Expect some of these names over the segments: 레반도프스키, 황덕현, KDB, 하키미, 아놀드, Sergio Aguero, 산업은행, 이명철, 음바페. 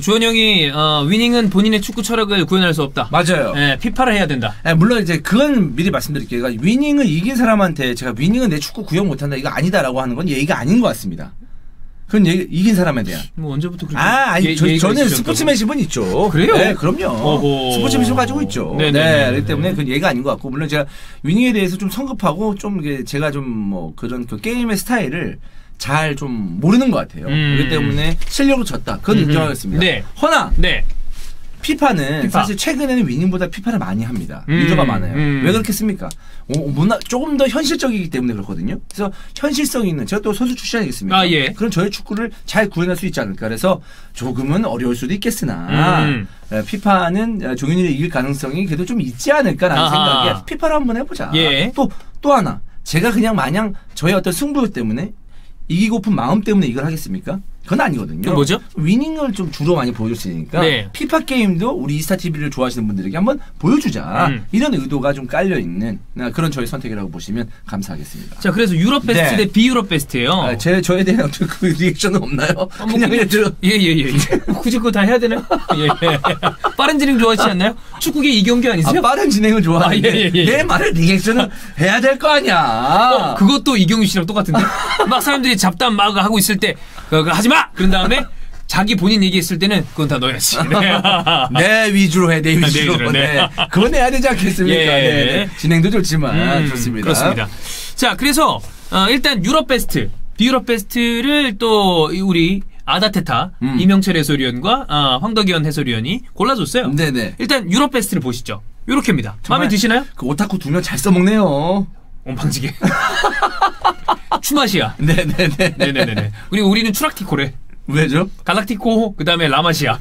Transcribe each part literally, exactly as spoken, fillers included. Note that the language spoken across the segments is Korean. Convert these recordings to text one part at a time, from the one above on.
주원 형이 어, 위닝은 본인의 축구 철학을 구현할 수 없다. 맞아요. 예, 피파를 해야 된다. 예, 물론 이제 그건 미리 말씀드릴게요. 그러니까 위닝을 이긴 사람한테 제가 위닝은 내 축구 구현 못한다 이거 아니다라고 하는 건 얘기가 아닌 것 같습니다. 그건 얘기, 이긴 사람에 대한. 뭐 언제부터 그렇게? 아, 아니, 예, 저, 저는 스포츠맨십은 있죠. 그래요? 네, 그럼요. 어허. 스포츠맨십 가지고 있죠. 네네네. 네, 그렇기 때문에 그건 얘기가 아닌 것 같고, 물론 제가 위닝에 대해서 좀 성급하고 좀 이게 제가 좀 뭐 그런 그 게임의 스타일을 잘 좀 모르는 것 같아요. 음. 그렇기 때문에 실력으로 졌다. 그건 음흠. 인정하겠습니다. 네. 허나. 네. 피파는 피파. 사실 최근에는 위닝보다 피파를 많이 합니다. 음, 유저가 많아요. 음. 왜 그렇겠습니까? 오, 문화, 조금 더 현실적이기 때문에 그렇거든요. 그래서 현실성 있는, 제가 또 선수 출신 아니겠습니까? 아, 예. 그럼 저의 축구를 잘 구현할 수 있지 않을까. 그래서 조금은 어려울 수도 있겠으나 음. 에, 피파는 종윤이를 이길 가능성이 그래도 좀 있지 않을까라는 아하. 생각에 피파를 한번 해보자. 예. 또, 또 하나, 제가 그냥 마냥 저의 어떤 승부 때문에 이기고픈 마음 때문에 이걸 하겠습니까? 그건 아니거든요. 뭐죠? 위닝을 좀 주로 많이 보여줄 수 있으니까 네. 피파 게임도 우리 이스타티비를 좋아하시는 분들에게 한번 보여주자. 음. 이런 의도가 좀 깔려있는 그런 저의 선택이라고 보시면 감사하겠습니다. 자, 그래서 유럽 베스트 네. 대 비유럽 베스트예요. 아, 제, 저에 대한 어떤 그 리액션은 없나요? 아, 뭐 그냥 예예예. 예, 예, 예. 굳이 그거 다 해야 되나요? 예, 예. 빠른 진행 좋아하시지 않나요? 축구계 이경규 아니세요? 아, 빠른 진행을 좋아하는데 아, 예, 예, 예. 내 말을 리액션은 해야 될 거 아니야. 어, 그것도 이경규 씨랑 똑같은데 막 사람들이 잡담 막 하고 있을 때 그, 그, 하지 마! 그런 다음에 자기 본인 얘기했을 때는 그건 다 너였지. 네. 내 위주로 해, 내 위주로. 내 위주로 네. 네. 그건 해야 되지 않겠습니까? 예. 네. 네. 진행도 좋지만 음, 좋습니다. 그렇습니다. 자, 그래서 어, 일단 유럽 베스트, 비유럽 베스트를 또 우리 아다테타, 음. 이명철 해설위원과 어, 황덕현 해설위원이 골라줬어요. 네네. 일단 유럽 베스트를 보시죠. 요렇게입니다. 마음에 드시나요? 그 오타쿠 두 명 잘 써먹네요. 옴팡지게. 추마시아. 네네네. 네네네. 그리고 우리는 추락티코래. 왜죠? 갈락티코, 그 다음에 라마시아.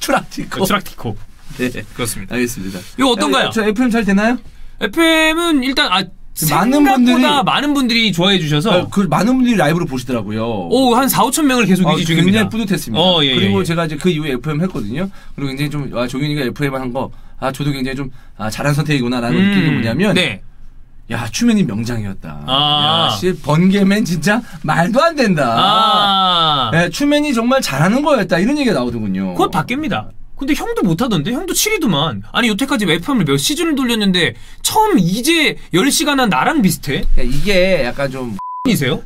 추락티코. 어, 추락티코. 네. 그렇습니다. 알겠습니다. 이거 어떤가요? 야, 저 에프엠 잘 되나요? 에프엠은 일단, 아, 많은 분들이. 많은 분들이 좋아해 주셔서. 아, 그 많은 분들이 라이브로 보시더라고요. 오, 한 사오천 명을 계속 유지 아, 중입니다. 굉장히 뿌듯했습니다. 어, 예, 그리고 예, 예. 제가 이제 그 이후에 에프엠 했거든요. 그리고 굉장히 좀, 아, 종윤이가 에프엠 한 거, 아, 저도 굉장히 좀, 아, 잘한 선택이구나라는 음, 느낌이 뭐냐면. 네. 야, 추면이 명장이었다. 아 야, 씨, 번개맨 진짜 말도 안 된다. 아 야, 추면이 정말 잘하는 거였다. 이런 얘기가 나오더군요. 그건 바뀝니다. 근데 형도 못하던데? 형도 칠 위더만. 아니, 여태까지 에프엠을 몇 시즌을 돌렸는데 처음 이제 열 시간 한 나랑 비슷해? 야, 이게 약간 좀... 이세요?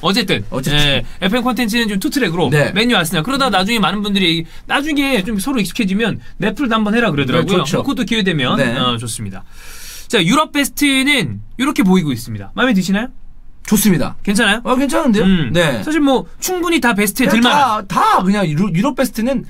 어쨌든, 어쨌든. 예, 에프엠 콘텐츠는 좀 투트랙으로 네. 메뉴 왔으냐. 그러다 나중에 많은 분들이 나중에 좀 서로 익숙해지면 넷플도 한번 해라 그러더라고요. 네, 그것도 기회되면 네. 어, 좋습니다. 자, 유럽 베스트는 이렇게 보이고 있습니다. 마음에 드시나요? 좋습니다. 괜찮아요? 어, 괜찮은데요? 음, 네. 사실 뭐 충분히 다 베스트에 들만한. 다, 다 그냥 유럽 베스트는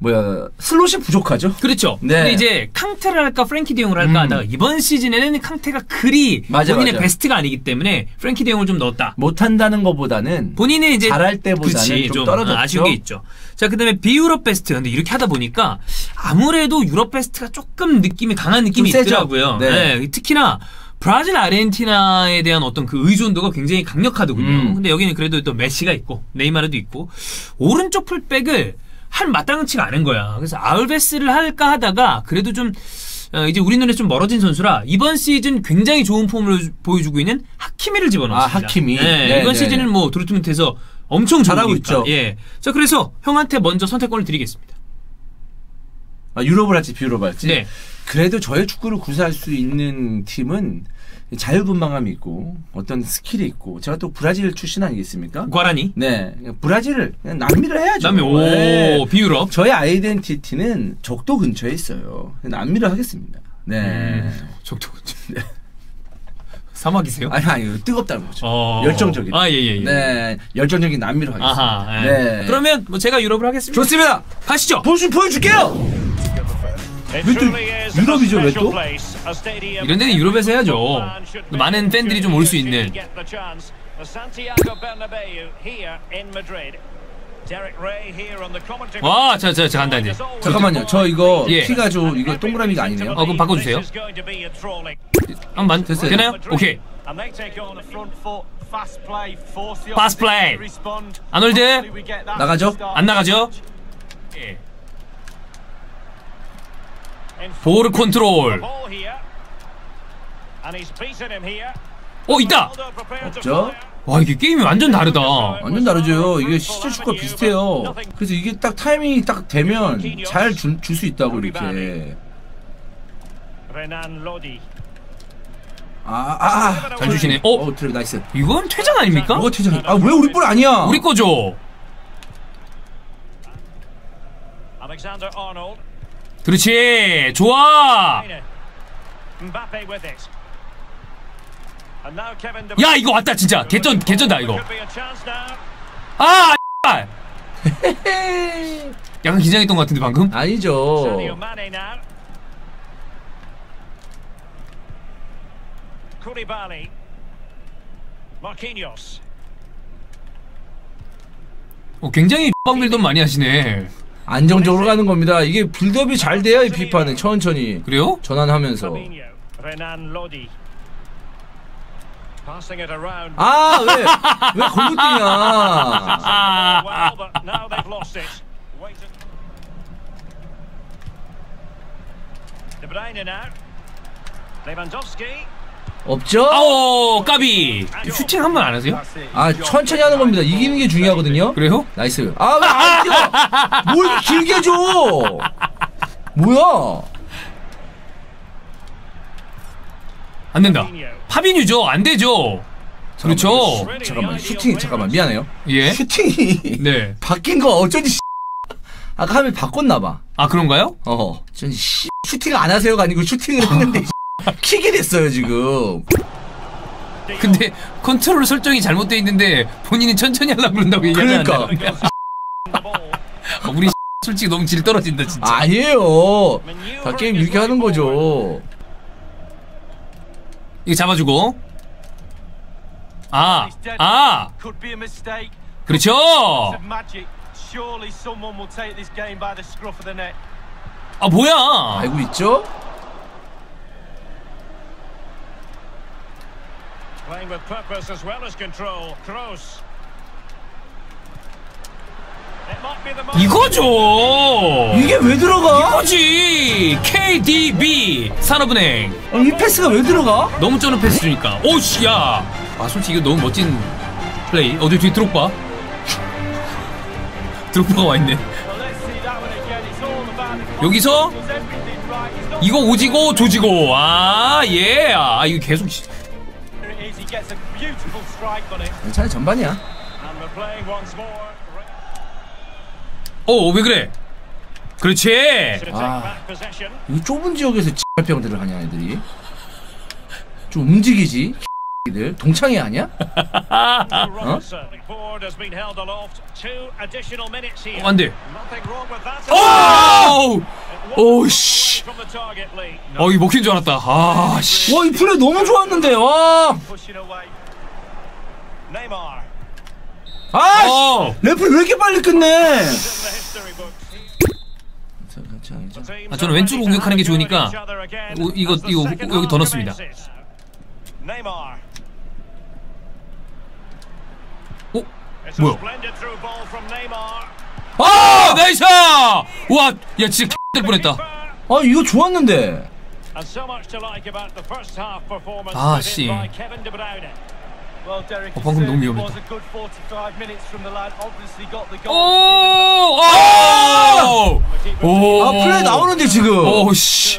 뭐야 슬롯이 부족하죠. 그렇죠. 네. 근데 이제 캉테를 할까 프랭키 데용을 할까 음. 하다가 이번 시즌에는 캉테가 그리 맞아, 본인의 맞아. 베스트가 아니기 때문에 프랭키 데용을 좀 넣었다. 못한다는 것보다는 본인의 이제 잘할 때보다는 그치, 좀, 좀 떨어졌죠. 아쉬운 게 있죠. 자, 그다음에 비유럽 베스트. 근데 이렇게 하다 보니까 아무래도 유럽 베스트가 조금 느낌이 강한 느낌이 있더라고요. 네. 네. 특히나 브라질, 아르헨티나에 대한 어떤 그 의존도가 굉장히 강력하더군요. 음. 근데 여기는 그래도 또 메시가 있고 네이마르도 있고 오른쪽 풀백을 한 마땅치가 않은 거야. 그래서 아울베스를 할까 하다가 그래도 좀 어, 이제 우리 눈에 좀 멀어진 선수라 이번 시즌 굉장히 좋은 폼을 보여주고 있는 하키미를 집어넣었습니다. 아, 하키미. 예, 네, 이번 네. 시즌은 뭐 도르트문트에서 엄청 잘하고 있죠. 예. 자, 그래서 형한테 먼저 선택권을 드리겠습니다. 아, 유럽을 할지 비유럽을 할지. 네. 그래도 저의 축구를 구사할 수 있는 팀은 자유분방함이 있고 어떤 스킬이 있고 제가 또 브라질 출신 아니겠습니까? 과라니? 네, 브라질을 남미를 해야죠. 남미. 오, 네. 비유럽. 저의 아이덴티티는 적도 근처에 있어요. 남미를 하겠습니다. 네. 음, 적도 근처. 네. 사막이세요? 아니, 아니, 뜨겁다는 거죠. 어... 열정적인. 아, 예, 예, 예. 네, 열정적인 남미로 하겠습니다. 아하, 예. 네. 그러면 뭐 제가 유럽을 하겠습니다. 좋습니다. 가시죠. 보여주, 보여줄게요. 왜 또 유럽이죠? 왜 또? 이런 데는 유럽에서 해야죠. 많은 팬들이 좀 올 수 있는. 와, 자, 자, 자, 간다 이제. 잠깐만요. 저 이거 예. 키가 좀 이거 동그라미가 아니네요. 어, 그럼 바꿔주세요. 한번 됐어요. 되나요? 오케이. 파스 플레이. 아놀드 나가죠? 안 나가죠? 예. 볼 컨트롤. 오, 있다. 없죠? 와, 이게 게임이 완전 다르다. 완전 다르죠. 이게 실제 축구와 비슷해요. 그래서 이게 딱 타이밍이 딱 되면 잘 줄 수 있다고 이렇게. 아, 아, 잘 주시네. 어? 어, 트레 나이스. 이건 퇴장 아닙니까? 뭐가 퇴장? 아, 왜 우리 볼 아니야? 우리 거죠. 그렇지. 좋아. 야, 이거 왔다 진짜. 개쩐 개쩐다 이거. 아, 아. 약간 긴장했던 것 같은데 방금? 아니죠. 쿠리발리, 마키니오스. 어, 굉장히 X방 빌드업 많이 하시네. 안정적으로 가는 겁니다. 이게 빌드업이 잘 돼야 이 피파는 천천히. 그래요? 전환하면서. 아, 왜? 왜 골드팅이야? 없죠? 아오, 까비. 슈팅 한 번 안 하세요? 아, 천천히 하는 겁니다. 이기는 게 중요하거든요. 그래요? 나이스. 아, 왜 안 뛰어? 뭘 길게 줘? 뭐야? 안 된다. 파비뉴죠? 안 되죠? 그렇죠? 잠깐만, 잠깐만. 슈팅이, 잠깐만. 미안해요. 예? 슈팅이. 네. 바뀐 거 어쩐지 아까 하면 바꿨나봐. 아, 그런가요? 어. 어쩐지 씨. 슈팅 안 하세요가 아니고 슈팅을 했는데. 킥이 됐어요 지금. 근데 컨트롤 설정이 잘못돼 있는데 본인이 천천히 하려고 그런다고 얘기하면 안 돼. 그러니까. 우리 솔직히 너무 질 떨어진다 진짜. 아니에요. 다 게임 이렇게 하는 거죠. 이거 잡아주고. 아, 아. 그렇죠. 아, 뭐야? 알고 있죠? Playing with purpose as well as control. Cross. 이거죠. 이게 왜 들어가? 이거지. 케이디비 산업은행. 어, 이 패스가 왜 들어가? 너무 쩌는 패스 주니까. 오씨야. 아, 솔직히 이거 너무 멋진 플레이. 어디 뒤에 드록바. 드록바가 와 있네. 여기서 이거 오지고 조지고. 아, 예. 아, 이거 계속. 괜찮아, 전반이야. 오, 왜 그래? 그렇지. 아, 이 좁은 지역에서 X병들을 하냐 애들이. 좀 움직이지. 들 동창이 아니야? 어? 어, 안 돼. 오! 오, 씨. 어, 이거 먹힌 줄 알았다. 아, 씨. 와, 이 플레이 너무 좋았는데. 와. 아, 씨. 레플 왜 이렇게 빨리 끝내? 아, 저는 왼쪽으로 공격하는 게 좋으니까 오, 이거 이거 여기 더 넣습니다. 오, 뭐야? 아, 나이스! 와, 야, 진짜 X될 뻔했다. 아, 이거 좋았는데. 아, 씨. 어, 방금 너무 위험했다. 오! 오! 오! 아, 플레이 나오는데 지금. 오, 씨.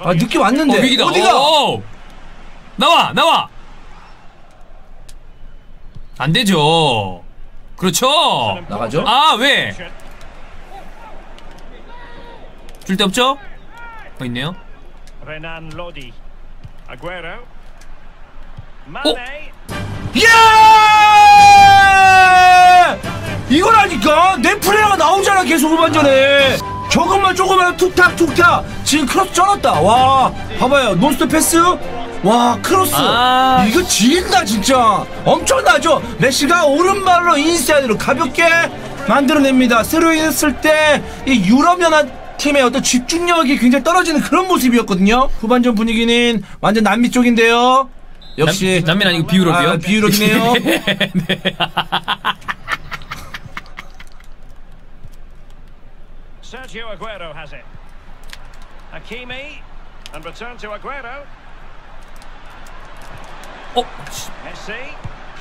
아, 느낌 왔는데. 어, 위기다. 어디가? 오! 나와! 나와! 안 되죠. 그렇죠. 나가죠? 아, 왜? 줄 데 없죠? 어, 있네요. 어? 야! 이거라니까! 내 플레이가 나오잖아, 계속 후반전에! 저것만 조금만 툭탁 툭탁! 지금 크로스 쩔었다. 와, 봐봐요. 논스톱 패스? 와, 크로스. 아, 이거 지린다 진짜. 엄청나죠. 메시가 오른발로 인사이드로 가볍게 만들어냅니다. 스루인했을 때 이 유럽 연합 팀의 어떤 집중력이 굉장히 떨어지는 그런 모습이었거든요. 후반전 분위기는 완전 남미 쪽인데요. 역시 남, 남미 아니고 비유럽이요. 아, 비유럽이네요. 네, 네. Sergio Aguero has it. Hakimi and return to Aguero. 어?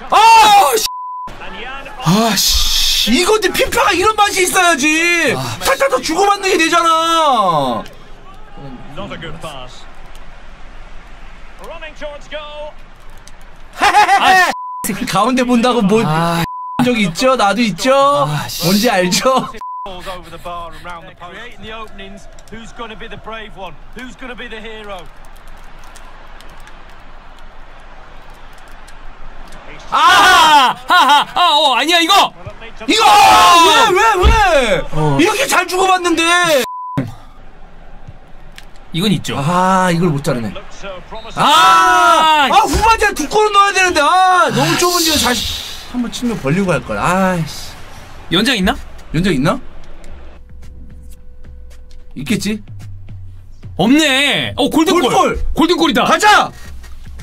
아, 씨. 아, 씨. 이건데 피파가 이런 맛이 있어야지. 살짝 더 주고받는 게 되잖아. 아, 가운데 본다고 뭐 아, 적이 있죠? 나도 있죠? 아, 뭔지 알죠? 아하! 하하! 아, 어, 아니야, 이거! 이거! 아, 왜, 왜, 왜! 어. 이렇게 잘 주고받는데! 이건 있죠. 아, 이걸 못 자르네. 아! 아, 후반전에 두 골은 넣어야 되는데, 아! 너무 아, 좁은 지금 다시 한번 치면 벌리고 할걸, 아이씨. 연장 있나? 연장 있나? 있겠지? 없네! 어, 골든골! 골든골. 골든골이다! 가자!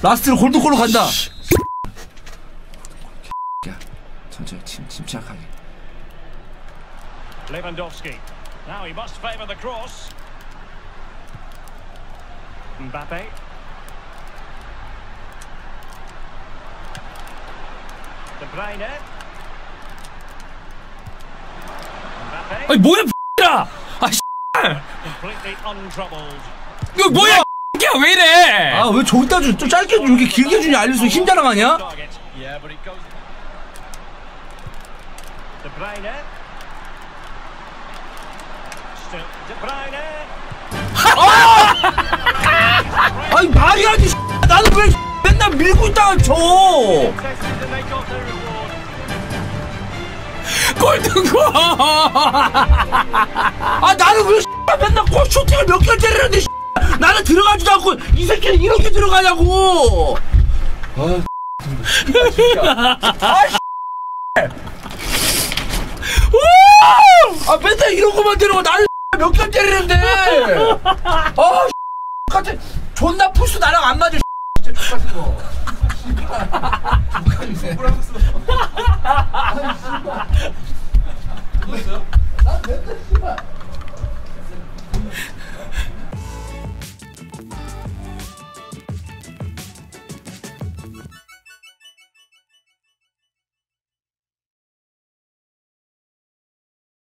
라스트로 골든골로 간다! 천천히 침, 침착하게. 레반도프스키. Now he must favor the cross. 음바페. 더 브라이네. 음바페. 아니 뭐야 ᄃ 아 ᄃ. 이거 뭐야 ᄃ 왜 이래? 아 왜 저기다 주? 좀 짧게 이렇게 길게 주냐 알려서 힘 자랑 아니야? De Bruyne. De Bruyne. 아! 아니 말이 아니 나는 왜 맨날 밀고 있다가 쳐. 골든골. 아 나는 왜 맨날 골 슈팅을 몇 개를 때리는데 나는 들어가지도 않고 이 새끼는 이렇게 들어가냐고. 아 진짜. 아 아 맨날 이런 거만 때리고 나는 몇 개 때리는데 아 같은 존나 풀수 나랑 안 맞아 진짜 똑같은 거 똑같네.